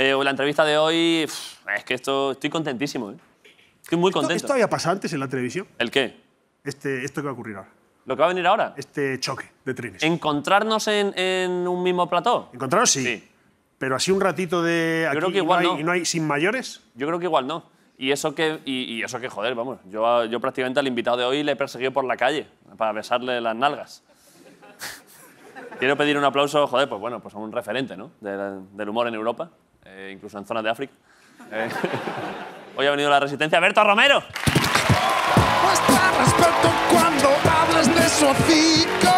La entrevista de hoy, es que estoy contentísimo, ¿eh? Estoy muy contento. ¿Esto había pasado antes en la televisión? ¿El qué? Esto que va a ocurrir ahora. ¿Lo que va a venir ahora? Este choque de trines. ¿Encontrarnos en un mismo plató? ¿Encontrarnos? Sí. Pero así un ratito de... Yo creo que igual no. ¿Y no hay sin mayores? Yo creo que igual no. Y eso que, joder, vamos. Yo prácticamente al invitado de hoy le he perseguido por la calle para besarle las nalgas. Quiero pedir un aplauso, joder, pues bueno, pues a un referente, ¿no? Del humor en Europa. Incluso en zonas de África. Hoy ha venido la Resistencia, Berto Romero. Muestra respeto cuando hables de su hocico.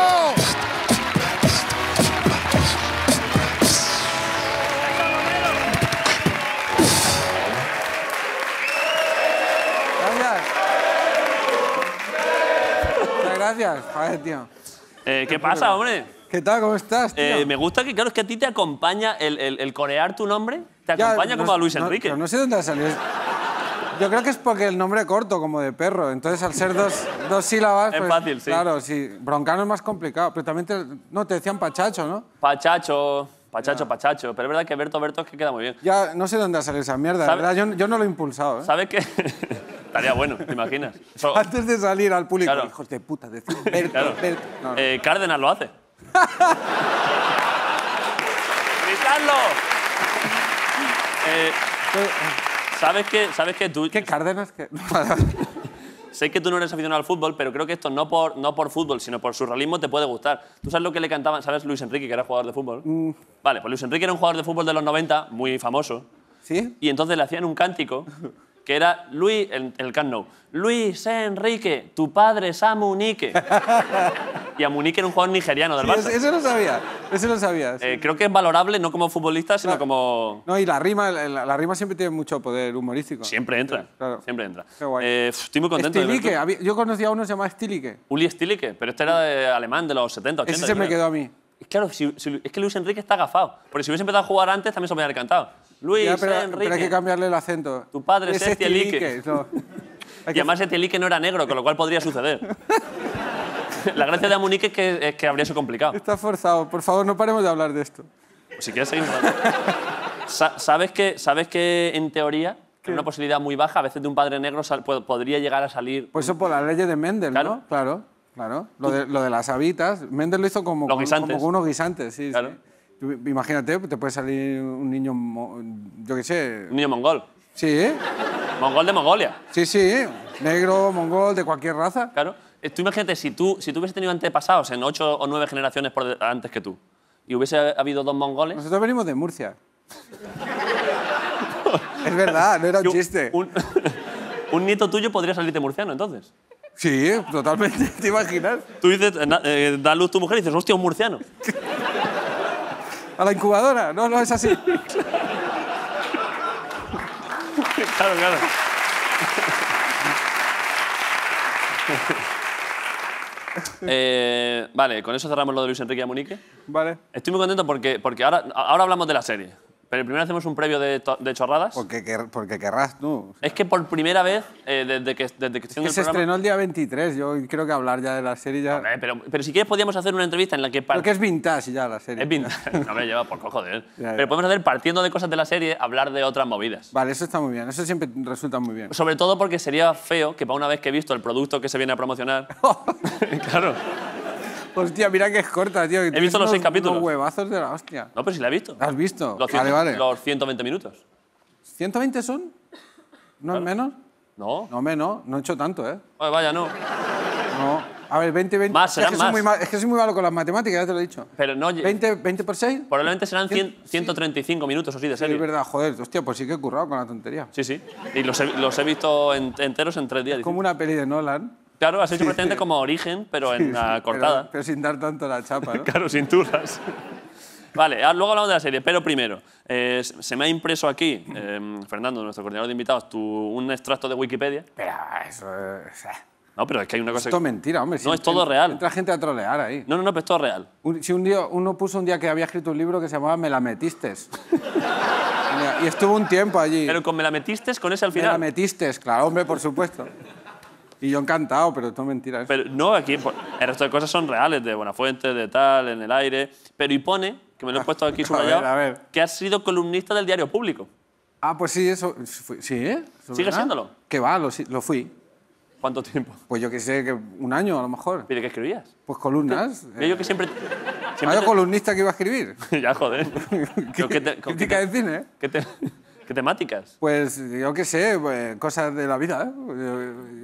Gracias. Muchas gracias. Joder, tío. ¿Qué pasa, hombre? ¿Qué tal? ¿Cómo estás, tío? Me gusta que, claro, es que a ti te acompaña el corear tu nombre, te acompaña como a Luis Enrique. No sé dónde ha salido. Yo creo que es porque el nombre es corto, como de perro. Entonces, al ser dos sílabas... Es pues, fácil, sí. Claro, sí. Broncano es más complicado. Pero también te decían Pachacho, ¿no? Pachacho. Pero es verdad que Berto es que queda muy bien. Ya, no sé dónde ha salido esa mierda. La verdad, yo no lo he impulsado, ¿eh? ¿Sabes qué? Estaría bueno, ¿te imaginas? Eso... Antes de salir al público, claro. Hijos de puta, decir Berto, claro. Berto. No, no. Cárdenas lo hace. ¡Gritadlo! ¿Sabes que tú... ¿Qué Cárdenas? Que... Sé que tú no eres aficionado al fútbol, pero creo que esto no por fútbol, sino por surrealismo te puede gustar. ¿Tú sabes lo que le cantaban? ¿Sabes Luis Enrique, que era jugador de fútbol? Vale, pues Luis Enrique era un jugador de fútbol de los 90, muy famoso. ¿Sí? Y entonces le hacían un cántico que era Luis... El Camp Nou. Luis Enrique, tu padre es Amunike. Y Amunike era un jugador nigeriano del Barça. Eso lo sabía, sí. Creo que es valorable no como futbolista, sino como... No, y la rima siempre tiene mucho poder humorístico. Siempre entra, claro. Qué guay. Estoy muy contento. Stielike, yo conocía a uno que se llamaba Stielike. Uli Stielike, pero este era de alemán de los 70, 80. Ese se me quedó a mí. Claro, es que Luis Enrique está agafado. Porque si hubiese empezado a jugar antes, también se me hubiera cantado. Luis Enrique. Pero hay que cambiarle el acento. Tu padre es Stielike. No. Y además Stielike no era negro, con lo cual podría suceder. La gracia de Amunike es que habría sido complicado. Está forzado. Por favor, no paremos de hablar de esto. Pues si quieres seguimos. ¿Sabes que en teoría, en una posibilidad muy baja, a veces de un padre negro podría llegar a salir... Pues eso por la ley de Mendel, ¿claro? ¿No? Claro, claro. Lo de las habitas. Mendel lo hizo como con unos guisantes. Sí, claro. Sí. Imagínate, te puede salir un niño... Yo qué sé... Un niño mongol. Sí. Mongol de Mongolia. Sí, sí. Negro, mongol, de cualquier raza. Claro. Tú imagínate, si tú hubieses tenido antepasados en 8 o 9 generaciones antes que tú y hubiese habido 2 mongoles... Nosotros venimos de Murcia. Es verdad, no era un chiste. Un nieto tuyo podría salirte murciano, entonces. Sí, totalmente, ¿te imaginas? Tú dices, da luz tu mujer y dices, hostia, un murciano. A la incubadora, no, no es así. Claro, claro. Vale, con eso cerramos lo de Luis Enrique y Amunike. Vale. Estoy muy contento porque ahora hablamos de la serie. Pero primero hacemos un previo de chorradas. Porque querrás tú. Es que por primera vez, desde que estoy en el programa... Se estrenó el día 23, yo creo que hablar ya de la serie ya... Hombre, pero si quieres podíamos hacer una entrevista en la que... Porque es vintage ya la serie. Es vintage. No me lleva por cojo de él. Pero podemos hacer, partiendo de cosas de la serie, hablar de otras movidas. Vale, eso está muy bien. Eso siempre resulta muy bien. Sobre todo porque sería feo que para una vez que he visto el producto que se viene a promocionar... Claro. Hostia, mira que es corta, tío. He visto los 6 capítulos. Los huevazos de la hostia. No, pero si la he visto. ¿La has visto? Vale. Los 120 minutos. ¿120 son? ¿No es menos? No. No, menos. No he hecho tanto, ¿eh? Oye, vaya, no. No. A ver, 20, 20... Más, serán más. Es que soy muy malo con las matemáticas, ya te lo he dicho. Pero no... ¿20 por 6? Probablemente serán 135 minutos o así de serie. Sí, es verdad, joder. Hostia, pues sí que he currado con la tontería. Sí, sí. Y los he visto enteros en 3 días. Es como una peli de Nolan. Claro, has hecho prácticamente como Origen, pero en la cortada. Pero sin dar tanto la chapa, ¿no? Claro, sin turas. Vale, luego hablamos de la serie, pero primero, se me ha impreso aquí, Fernando, nuestro coordinador de invitados, un extracto de Wikipedia. Pero eso... No, pero es que hay una cosa... Esto es mentira, hombre. No, es todo real. Entra gente a trolear ahí. No, no, no, pero es todo real. Si un día uno puso un día que había escrito un libro que se llamaba Me la metistes. Y estuvo un tiempo allí. Pero con Me la metistes, con ese al final. Me la metistes, claro, hombre, por supuesto. Y yo encantado, pero esto es mentira. Pero no, aquí el resto de cosas son reales, de Buenafuente, de tal, en el aire. Pero y pone que me lo he puesto aquí subrayado, a ver. Que has sido columnista del Diario Público. Ah, pues sí, eso... Sí, ¿eh? ¿Sigue siéndolo? Que va, lo fui. ¿Cuánto tiempo? Pues yo que sé, que un año a lo mejor. ¿Pero qué escribías? Pues columnas. Yo que siempre ¿Hay columnista que iba a escribir? Ya, joder. ¿Crítica de cine? ¿Qué temáticas? Pues yo qué sé, pues, cosas de la vida.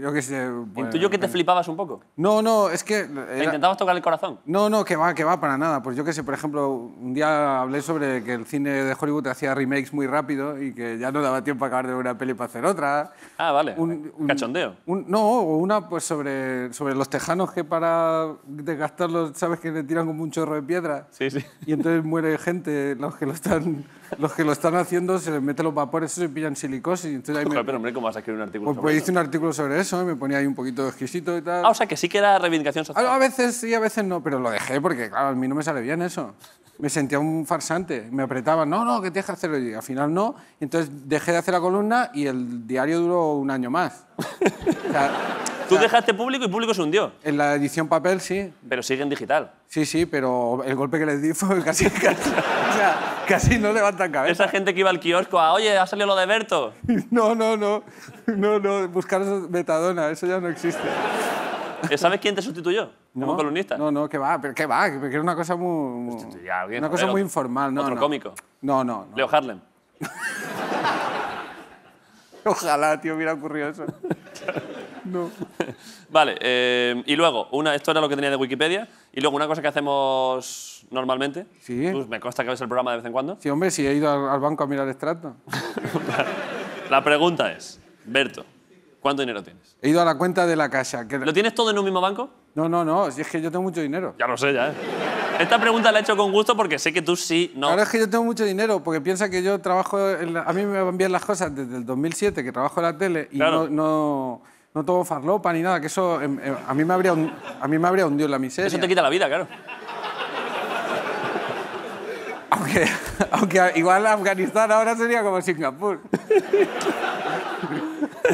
Yo qué sé... Pues, ¿tú yo que te flipabas un poco? No, es que... ¿Te intentabas tocar el corazón? No, que va, para nada. Pues yo qué sé, por ejemplo, un día hablé sobre que el cine de Hollywood hacía remakes muy rápido y que ya no daba tiempo a acabar de ver una peli para hacer otra. Ah, vale. Un cachondeo. Una sobre los tejanos que para desgastarlos, ¿sabes? Que le tiran como un chorro de piedra. Sí. Y entonces muere gente, los que lo están haciendo se les mete los vapores, se pillan silicosis. Entonces ahí pero hombre, ¿cómo vas a escribir un artículo sobre eso? Hice un artículo sobre eso, me ponía ahí un poquito exquisito y tal. Ah, o sea, que sí que era reivindicación social. A veces sí, a veces no, pero lo dejé porque, claro, a mí no me sale bien eso. Me sentía un farsante, me apretaban, no, que tienes que hacerlo, y al final no. Entonces dejé de hacer la columna y el diario duró un año más. Tú dejaste Público y Público se hundió. En la edición papel, sí. Pero sigue en digital. Sí, pero el golpe que les di fue casi casi no levantan cabeza. Esa gente que iba al kiosco a, oye, ha salido lo de Berto. No, buscar Metadona, eso ya no existe. ¿Sabes quién te sustituyó? No, como columnista. No, que va, porque era una cosa muy... una cosa muy informal. Otro cómico. No. Leo Harlem. Ojalá, tío, hubiera ocurrido eso. No. Vale, y luego, esto era lo que tenía de Wikipedia, y luego una cosa que hacemos normalmente. Sí. Tú, me consta que ves el programa de vez en cuando. Sí, hombre, sí, he ido al banco a mirar extracto. La pregunta es, Berto, ¿cuánto dinero tienes? He ido a la cuenta de la Caixa. ¿Lo tienes todo en un mismo banco? No, si es que yo tengo mucho dinero. Ya lo sé, ya. Esta pregunta la he hecho con gusto porque sé que tú sí, no... Ahora es que yo tengo mucho dinero, porque piensa que yo trabajo... A mí me envían las cosas desde el 2007, que trabajo en la tele, y claro. No tomo farlopa ni nada, que eso a mí me habría hundido en la miseria. Eso te quita la vida, claro. Aunque igual Afganistán ahora sería como Singapur.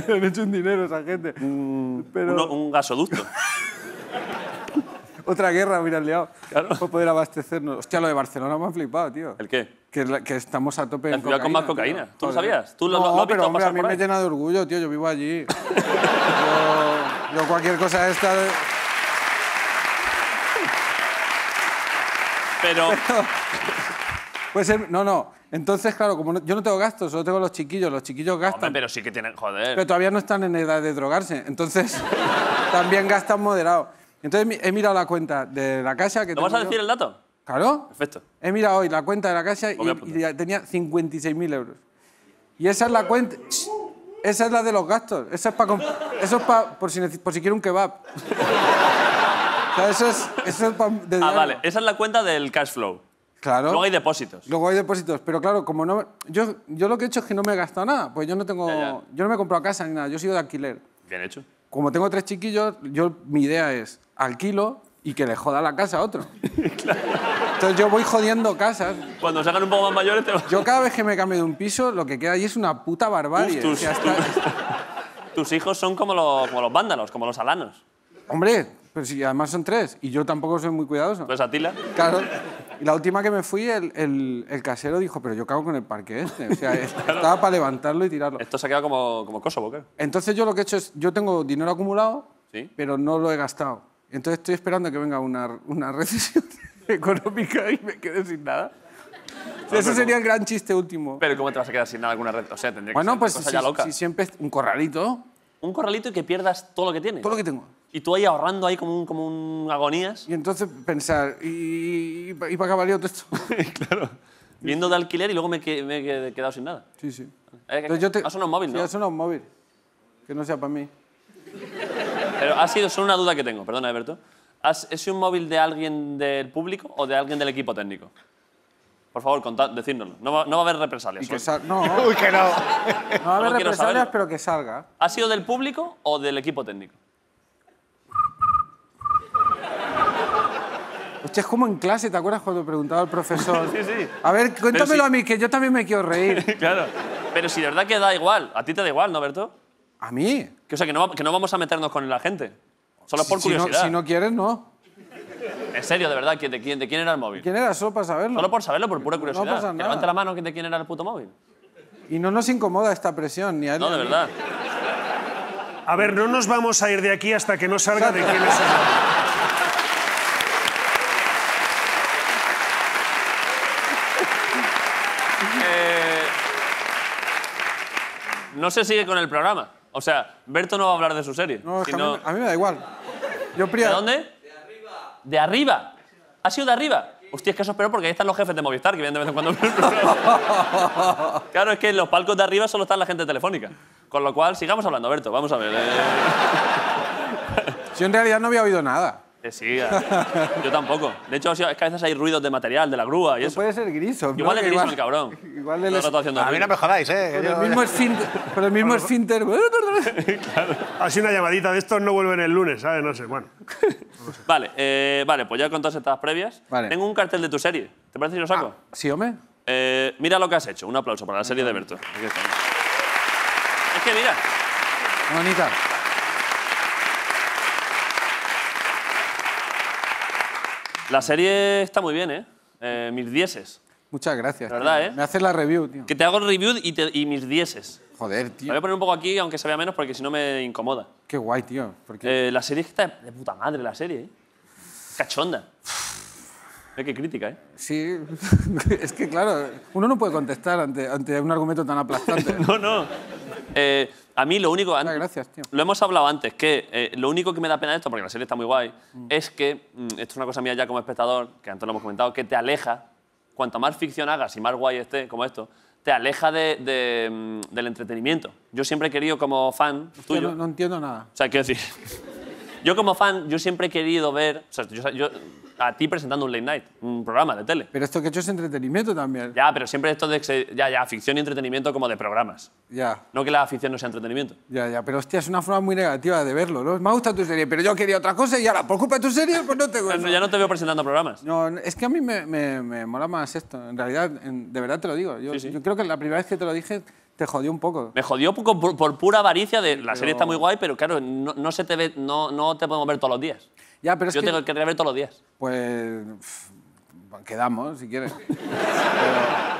Han hecho un dinero esa gente. Pero... un gasoducto. Otra guerra hubieran liado. Claro. Para poder abastecernos. Hostia, lo de Barcelona me ha flipado, tío. ¿El qué? Que estamos a tope en cocaína. La ciudad con más cocaína. ¿Tú lo sabías? ¿Tú lo has visto pasar por ahí? No, pero hombre, a mí me llena de orgullo, tío. Yo vivo allí. yo cualquier cosa esta... Pero... Puede ser... No. Entonces, claro, como yo no tengo gastos, solo tengo los chiquillos gastan. Hombre, pero sí que tienen... Joder. Pero todavía no están en edad de drogarse. Entonces, también gastan moderado. Entonces he mirado la cuenta de la Caixa... ¿Lo vas a decir el dato? Claro. Perfecto. He mirado hoy la cuenta de la Caixa y tenía 56.000 euros. Y esa es la cuenta... Esa es la de los gastos. Eso es para... Por si quiero un kebab. O sea, eso es para... Vale. Esa es la cuenta del cash flow. Claro. Luego hay depósitos. Pero claro, como no... Yo lo que he hecho es que no me he gastado nada. Pues yo no tengo... Yo no me he comprado casa ni nada. Yo sigo de alquiler. Bien hecho. Como tengo 3 chiquillos, mi idea es alquilo y que le joda la casa a otro. Claro. Entonces yo voy jodiendo casas. Cuando se hagan un poco más mayores te vas... Yo cada vez que me cambio de un piso, lo que queda allí es una puta barbarie. Tus hijos son como los vándalos, como los alanos. Hombre, pero si además son 3 y yo tampoco soy muy cuidadoso. Pues Atila. Claro. Y la última que me fui, el casero dijo, pero yo cago con el parque este. O sea, claro. Estaba para levantarlo y tirarlo. Esto se ha quedado como Kosovo, ¿qué? Entonces yo lo que he hecho es, yo tengo dinero acumulado, ¿sí? Pero no lo he gastado. Entonces estoy esperando que venga una recesión económica y me quede sin nada. No, ese sería el gran chiste último. Pero ¿cómo te vas a quedar sin nada alguna red? O sea, tendría que ser pues cosa ya loca. Si siempre un corralito. Un corralito y que pierdas todo lo que tienes. Todo lo que tengo. Y tú ahí ahorrando ahí como un agonías. Y entonces pensar, ¿y para qué ha valido todo esto? Claro. Viendo de alquiler y luego me he quedado sin nada. Sí. Ha sonado un móvil, ¿no? Sí, ha sonado un móvil. Que no sea para mí. Pero ha sido solo una duda que tengo, perdona, Berto. ¿Es un móvil de alguien del público o de alguien del equipo técnico? Por favor, decídnoslo. No va a haber represalias. No. Uy, que no. No va a haber represalias, pero que salga. ¿Ha sido del público o del equipo técnico? Hostia, es como en clase, ¿te acuerdas cuando preguntaba al profesor? Sí. A ver, cuéntamelo a mí, que yo también me quiero reír. Claro. Pero si de verdad que da igual. A ti te da igual, ¿no, Berto? ¿A mí? O sea, que no vamos a meternos con la gente. Solo por curiosidad. Si no quieres, no. En serio, de verdad, ¿de quién era el móvil? ¿Quién era? Solo para saberlo. Solo por saberlo, por pura curiosidad. No pasa nada. Que levante la mano, ¿de quién era el puto móvil? Y no nos incomoda esta presión, ni a él. No, de verdad. A ver, no nos vamos a ir de aquí hasta que no salga de quién es el móvil. No se sigue con el programa. O sea, Berto no va a hablar de su serie. No, sino... a mí me da igual. Yo ¿de dónde? De arriba. ¿De arriba? ¿Ha sido de arriba? Aquí. Hostia, es que eso es peor porque ahí están los jefes de Movistar que vienen de vez en cuando. Claro, es que en los palcos de arriba solo está la gente telefónica. Con lo cual, sigamos hablando, Berto. Vamos a ver. Yo en realidad no había oído nada. Sí, yo tampoco. De hecho, es que a veces hay ruidos de material, de la grúa y eso. Puede ser Griso. Igual es Griso el cabrón. Igual el... A mí no me jodáis, ¿eh? Con el mismo esfínter. Claro. Así una llamadita de estos no vuelven el lunes, ¿sabes? No sé, bueno. No sé. Vale, vale, pues ya con todas estas previas. Vale. Tengo un cartel de tu serie. ¿Te parece si lo saco? Ah, sí, hombre. Mira lo que has hecho. Un aplauso para la serie de Berto. Aquí está. Es que mira. Bonita. La serie está muy bien, ¿eh? Mis dieces. Muchas gracias. La verdad, tío. ¿Eh? Me haces la review, tío. Que te hago review y mis dieces. Joder, tío. La voy a poner un poco aquí, aunque se vea menos, porque si no me incomoda. Qué guay, tío. Porque... la serie está de puta madre, la serie, ¿eh? Cachonda. Qué crítica, ¿eh? Sí. Es que, claro, uno no puede contestar ante un argumento tan aplastante. No, no. A mí lo único... Muchas gracias, tío. Lo hemos hablado antes, que lo único que me da pena de esto, porque la serie está muy guay, es que, esto es una cosa mía ya como espectador, que antes lo hemos comentado, que te aleja, cuanto más ficción hagas y más guay esté, como esto, te aleja del entretenimiento. Yo siempre he querido, como fan tuyo... No, no entiendo nada. O sea, quiero decir... Yo como fan, yo siempre he querido ver... O sea, yo a ti presentando un late night, un programa de tele. Pero esto que he hecho es entretenimiento también. Ya, pero siempre esto de... Ya, ficción y entretenimiento como de programas. Ya. No que la ficción no sea entretenimiento. Ya, pero hostia, es una forma muy negativa de verlo, ¿no? Me gusta tu serie, pero yo quería otra cosa y ahora, por culpa de tu serie, pues no te gusta. Ya no te veo presentando programas. No, es que a mí me mola más esto. En realidad, de verdad te lo digo. Yo creo que la primera vez que te lo dije... Te jodió un poco. Me jodió por pura avaricia de... La serie está muy guay, pero claro, no se te ve... No te podemos ver todos los días. Ya, pero es que... Yo te querría ver todos los días. Pues... quedamos, si quieres. Pero,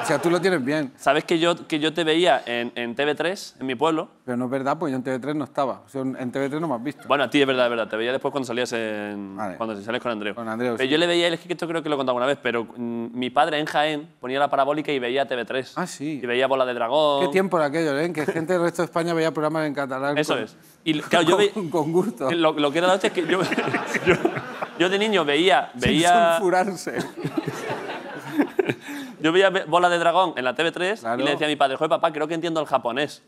o sea, tú lo tienes bien. ¿Sabes que yo te veía en TV3, en mi pueblo? Pero no es verdad, porque yo en TV3 no estaba. O sea, en TV3 no me has visto. Bueno, a ti es verdad. Te veía después cuando salías cuando salías con Andreu. Con Andreu, pero sí. Yo le veía, que esto creo que lo he contado alguna vez, pero mi padre en Jaén ponía la parabólica y veía TV3. Ah, sí. Y veía Bola de Dragón. Qué tiempo era aquello, ¿eh? Que gente del resto de España veía programas en catalán. Eso es. Y claro, yo veía... Con gusto. Lo que era la hostia es que yo de niño veía... Sin censurarse. Yo veía Bola de Dragón en la TV3 claro. Y le decía a mi padre, joder, papá, creo que entiendo el japonés.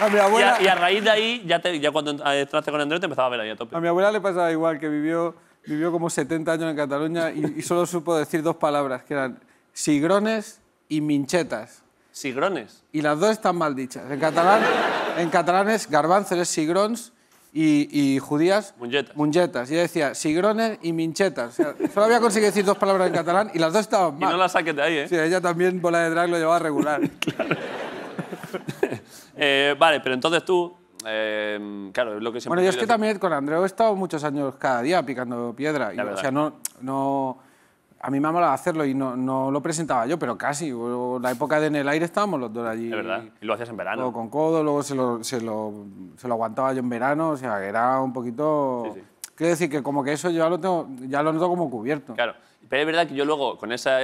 A mi abuela... y a raíz de ahí, ya cuando entraste con Andreu te empezaba a ver ahí a tope. A mi abuela le pasaba igual, que vivió como 70 años en Cataluña y solo supo decir dos palabras, que eran sigrones y minchetas. Sigrones. Y las dos están mal dichas. En catalán es garbanzos, es sigrons y judías... Mungetas. Mungetas. Y ella decía sigrones y minchetas. O sea, solo había conseguido decir dos palabras en catalán y las dos estaban mal. Y no las saques de ahí, ¿eh? Sí, ella también Bola de Drag lo llevaba regular. Claro. Vale, pero entonces tú... claro, es lo que siempre... Bueno, yo es que también con Andreu he estado muchos años cada día picando piedra. O sea, a mí me amaba hacerlo y no lo presentaba yo, pero casi. La época de En el Aire estábamos los dos allí. Es verdad, y lo hacías en verano. Luego con codo, luego se lo aguantaba yo en verano, o sea, que era un poquito... Sí, sí. Quiero decir que como que eso ya lo noto como cubierto. Claro, pero es verdad que yo luego, con esa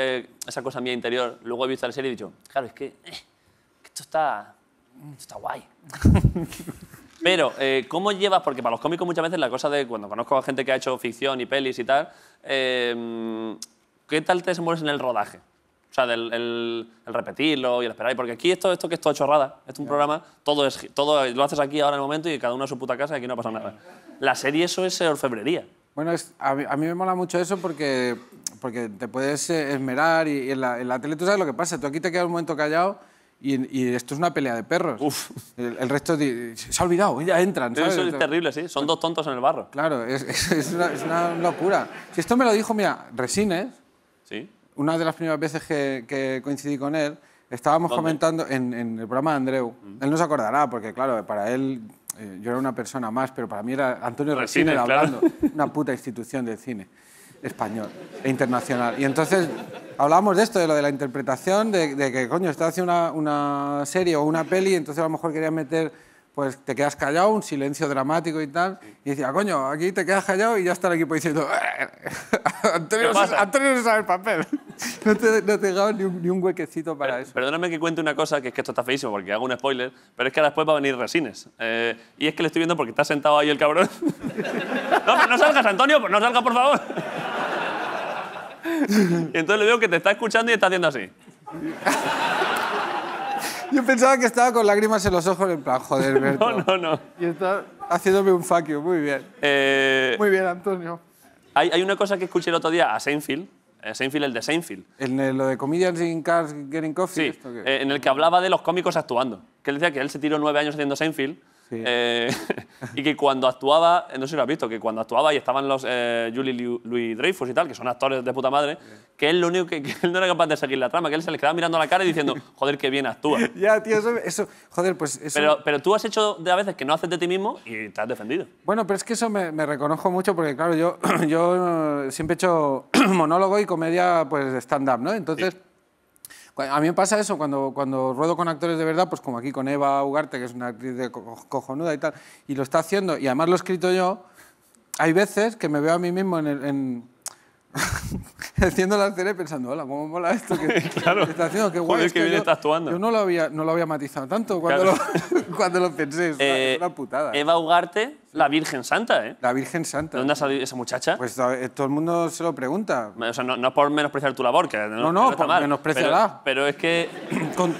cosa mía interior, luego he visto la serie y he dicho, claro, es que esto está guay. Pero, ¿cómo llevas? Porque para los cómicos muchas veces la cosa de cuando conozco a gente que ha hecho ficción y pelis y tal... ¿Qué tal te desenvuelves en el rodaje? O sea, el repetirlo y el esperar. Porque aquí esto que es toda chorrada. Esto es un programa, todo lo haces aquí ahora en el momento y cada uno a su puta casa y aquí no ha pasado nada. La serie eso es orfebrería. Bueno, a mí me mola mucho eso porque te puedes esmerar y en la tele tú sabes lo que pasa. Tú aquí te quedas un momento callado y esto es una pelea de perros. Uf. El resto se ha olvidado, ya entran. ¿Sabes? Eso es terrible, sí. Son dos tontos en el barro. Claro, es una locura. Si esto me lo dijo, mira, Resines... ¿Sí? Una de las primeras veces que coincidí con él, Estábamos comentando en el programa de Andreu. Él no se acordará, porque claro, para él yo era una persona más, pero para mí era Antonio Resines hablando. Claro. Una puta institución del cine español e internacional. Y entonces hablábamos de esto, de lo de la interpretación, de que, coño, estás haciendo una serie o una peli, entonces a lo mejor querías meter, pues te quedas callado, un silencio dramático y tal, y decía, coño, aquí te quedas callado y ya está el equipo diciendo, Antonio no sabe el papel. No te dejaba ni un huequecito para eso. Perdóname que cuente una cosa, que es que esto está feísimo porque hago un spoiler, pero es que después va a venir Resines. Y es que le estoy viendo porque está sentado ahí el cabrón. No, pero no salgas, Antonio, no salgas, por favor. Y entonces le veo que te está escuchando y está haciendo así. Yo pensaba que estaba con lágrimas en los ojos en plan, joder, Berto. No. Y está haciéndome un fuck you, muy bien. Muy bien, Antonio. Hay una cosa que escuché el otro día a Seinfeld, el de Seinfeld. ¿En lo de Comedians in Cars Getting Coffee? Sí, en el que hablaba de los cómicos actuando. Que él decía que él se tiró 9 años haciendo Seinfeld. Sí. Y que cuando actuaba, no sé si lo has visto, que cuando actuaba y estaban los Julia Louis-Dreyfus y tal, que son actores de puta madre, que él lo único que él no era capaz de seguir la trama, que él se le quedaba mirando a la cara y diciendo, joder, qué bien actúa. Ya, tío, eso joder, pues eso... Pero tú has hecho de a veces que no haces de ti mismo y te has defendido. Bueno, pero es que eso me reconozco mucho porque, claro, yo siempre he hecho monólogo y comedia, pues, stand-up, ¿no? Entonces... Sí. A mí me pasa eso, cuando ruedo con actores de verdad, pues como aquí con Eva Ugarte, que es una actriz de cojonuda y tal, y lo está haciendo, y además lo he escrito yo, hay veces que me veo a mí mismo haciendo la serie pensando, hola, cómo mola esto que claro. Está haciendo, qué guay. Joder, es que bien está actuando. Yo no lo había matizado tanto cuando lo pensé, es una putada. Eva Ugarte, la Virgen Santa, ¿eh? La Virgen Santa. ¿De dónde ha salido esa muchacha? Pues todo el mundo se lo pregunta. O sea, no es por menospreciar tu labor, que no está mal. Menospreciará. Pero es que...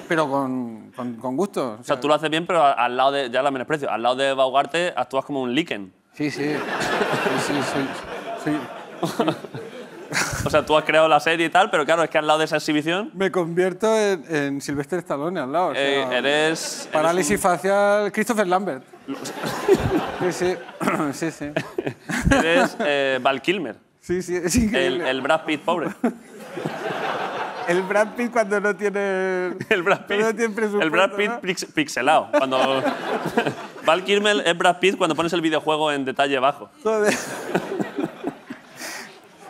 Pero con gusto. O sea, tú lo haces bien, pero al lado de... Ya la menosprecio. Al lado de Eva Ugarte actúas como un liquen. Sí. O sea, tú has creado la serie y tal, pero claro, es que al lado de esa exhibición... Me convierto en Sylvester Stallone al lado. O sea, eres... Parálisis facial... Christopher Lambert. Sí. Eres Val Kilmer. Sí, es increíble. El Brad Pitt pobre. El Brad Pitt cuando no tiene... El Brad Pitt, ¿no? Pixelado. Cuando... Val Kilmer es Brad Pitt cuando pones el videojuego en detalle bajo. Joder.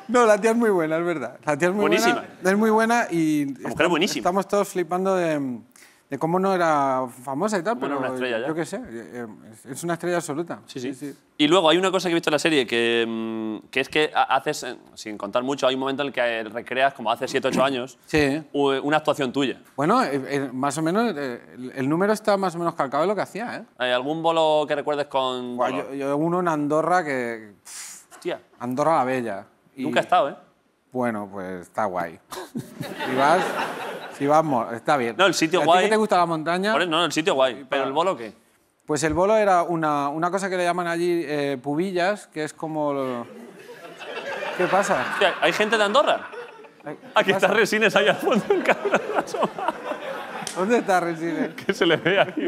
No, la tía es muy buena, es verdad. La tía es muy buenísima. Es muy buena y... La mujer es buenísima. Estamos todos flipando de cómo no era famosa y tal, bueno, pero una estrella ya. Yo qué sé, es una estrella absoluta. Sí. Y luego hay una cosa que he visto en la serie, que es que haces, sin contar mucho, hay un momento en el que recreas, como hace 7 o 8 años, sí. Una actuación tuya. Bueno, más o menos, el número está más o menos calcado de lo que hacía, ¿eh? ¿Hay algún bolo que recuerdes con...? Bueno, yo uno en Andorra que... Hostia. Andorra la Bella. Y, nunca he estado, ¿eh? Bueno, pues está guay. Si vas, está bien. No, el sitio guay... ¿A ti que te gusta la montaña? No, el sitio guay. ¿Pero el bolo qué? Pues el bolo era una cosa que le llaman allí pubillas, que es como... ¿Qué pasa? Hostia, ¿hay gente de Andorra? Aquí está Resines ahí al fondo. ¿Dónde está Resines? Que se le ve aquí.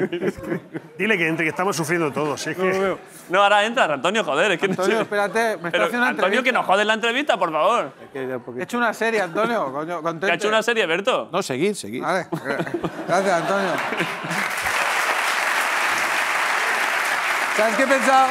Dile que entre, que estamos sufriendo todos. Si es que... No, ahora entra, Antonio, joder. Es que Antonio, no sé. Espérate, me está haciendo una entrevista. Antonio, que nos jodes la entrevista, por favor. He hecho una serie, Antonio. Coño, ¿que ha hecho una serie, Berto? No, seguid. Vale. Gracias, Antonio. ¿Sabes qué he pensado?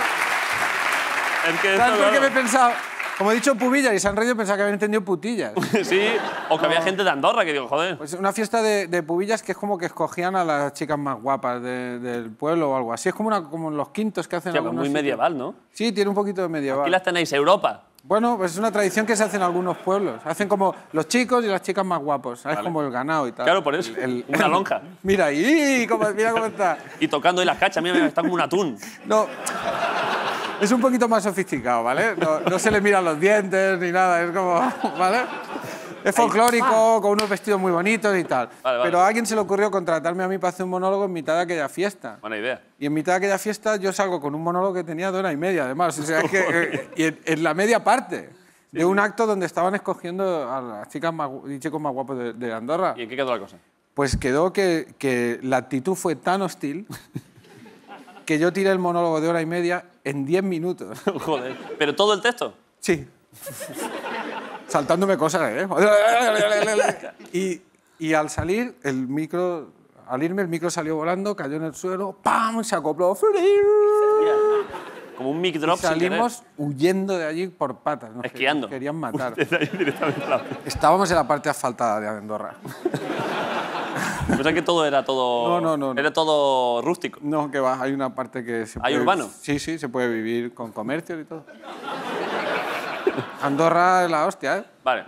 ¿Sabes por qué me he pensado? Como he dicho, pubillas, y se han reído, pensaba que habían entendido putillas. Sí, o que había gente de Andorra, que digo, joder. Pues una fiesta de pubillas que es como que escogían a las chicas más guapas del pueblo o algo así. Es como los quintos que hacen... Sí, muy medieval, ¿no? Sí, tiene un poquito de medieval. Aquí las tenéis, Europa. Bueno, pues es una tradición que se hace en algunos pueblos. Hacen como los chicos y las chicas más guapos, ¿sabes? Vale. Como el ganado y tal. Claro, por eso. Una lonja. Mira ahí, mira cómo está. Y tocando ahí las cachas, mira, está como un atún. No... Es un poquito más sofisticado, ¿vale? No se le miran los dientes ni nada, es como... ¿Vale? Es folclórico, con unos vestidos muy bonitos y tal. Vale. Pero a alguien se le ocurrió contratarme a mí para hacer un monólogo en mitad de aquella fiesta. Buena idea. Y en mitad de aquella fiesta yo salgo con un monólogo que tenía 2 horas y media, además. O sea, es que... Y en la media parte de un acto donde estaban escogiendo a las chicas y chicos más guapos de Andorra. ¿Y en qué quedó la cosa? Pues quedó que la actitud fue tan hostil... que yo tiré el monólogo de 1 hora y media en 10 minutos. Joder. ¿Pero todo el texto? Sí. Saltándome cosas, ¿eh? Y Y al salir, el micro, al irme, el micro salió volando, cayó en el suelo, ¡pam! Se acopló. Como un mic drop. Y salimos huyendo de allí por patas. Nos esquiando. Querían matar. Estábamos en la parte asfaltada de Andorra. Pensaba que todo era todo. No, no, no. Era todo rústico. No, que va. Hay una parte que se puede. ¿Hay urbano? Sí, sí, se puede vivir con comercio y todo. Andorra es la hostia, ¿eh? Vale.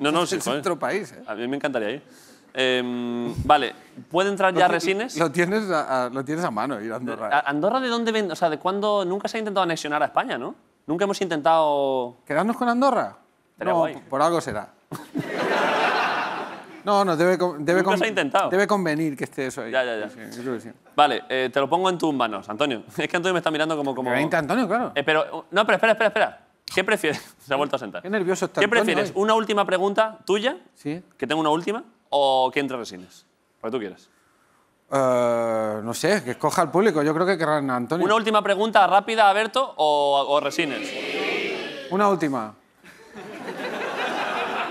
No, no, sí. Es otro país, ¿eh? A mí me encantaría ir. Vale. ¿Puede entrar ya Resines? Lo tienes a mano, ir a Andorra. ¿Andorra de dónde ven? O sea, ¿de cuándo? Nunca se ha intentado anexionar a España, ¿no? Nunca hemos intentado. ¿Quedarnos con Andorra? No, guay. Por algo será. No, no, debe convenir que esté eso ahí. Ya, ya, ya. Sí, yo creo que sí. Vale, te lo pongo en tus manos, Antonio. Es que Antonio me está mirando como... Vente, Antonio, claro. No, pero espera, espera, espera. ¿Qué prefieres? Se ha vuelto a sentar. Qué nervioso está Antonio. ¿Qué prefieres? ¿Una última pregunta tuya? Sí. ¿Que tengo una última? ¿O que entre Resines? Lo que tú quieras. No sé, que escoja al público. Yo creo que querrán a Antonio. ¿Una última pregunta rápida a Berto o Resines? Una última.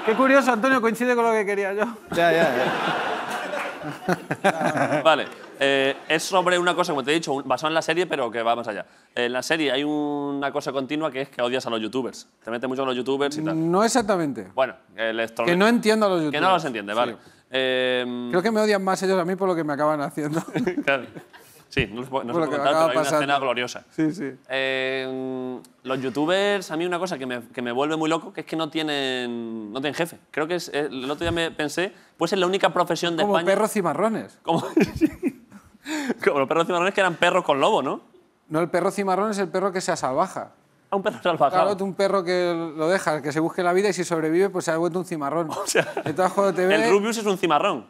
Qué curioso, Antonio, coincide con lo que quería yo. Ya, ya, ya. Vale, es sobre una cosa, como te he dicho, basado en la serie, pero que va más allá. En la serie hay una cosa continua que es que odias a los youtubers. Te metes mucho con los youtubers y tal. No exactamente. Bueno, les troleo. Que no entiendo a los youtubers. Que no los entiende, vale. Sí. Creo que me odian más ellos a mí por lo que me acaban haciendo. Claro. Sí, no os puedo contar, pero hay una escena gloriosa. Sí, sí. Los youtubers, a mí una cosa que me vuelve muy loco, que es que no tienen jefe. Creo que el otro día me pensé, pues es la única profesión de España... Como perros cimarrones. Como los perros cimarrones que eran perros con lobo, ¿no? No, el perro cimarrón es el perro que se asalvaja. Ah, un perro salvajado. Claro, un perro que lo dejas, que se busque la vida y si sobrevive, pues se ha vuelto un cimarrón. O sea, el Rubius es un cimarrón.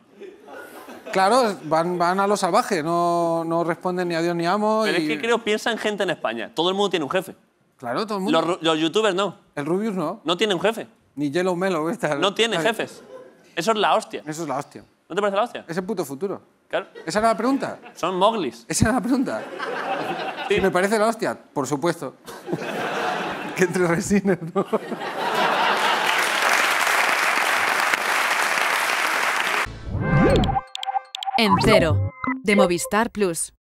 Claro, van a lo salvaje, no responden ni a Dios ni amo. Pero es que creo, piensa en gente en España. Todo el mundo tiene un jefe. Claro, todo el mundo. Los youtubers no. El Rubius no. No tiene un jefe. Ni Yellow Melo. No tiene jefes. Eso es la hostia. Eso es la hostia. ¿No te parece la hostia? Es el puto futuro. Claro. Esa era la pregunta. Son moglis. Esa era la pregunta. Sí. ¿Me parece la hostia? Por supuesto. Que entre Resines, ¿no? En Cero, de Movistar Plus.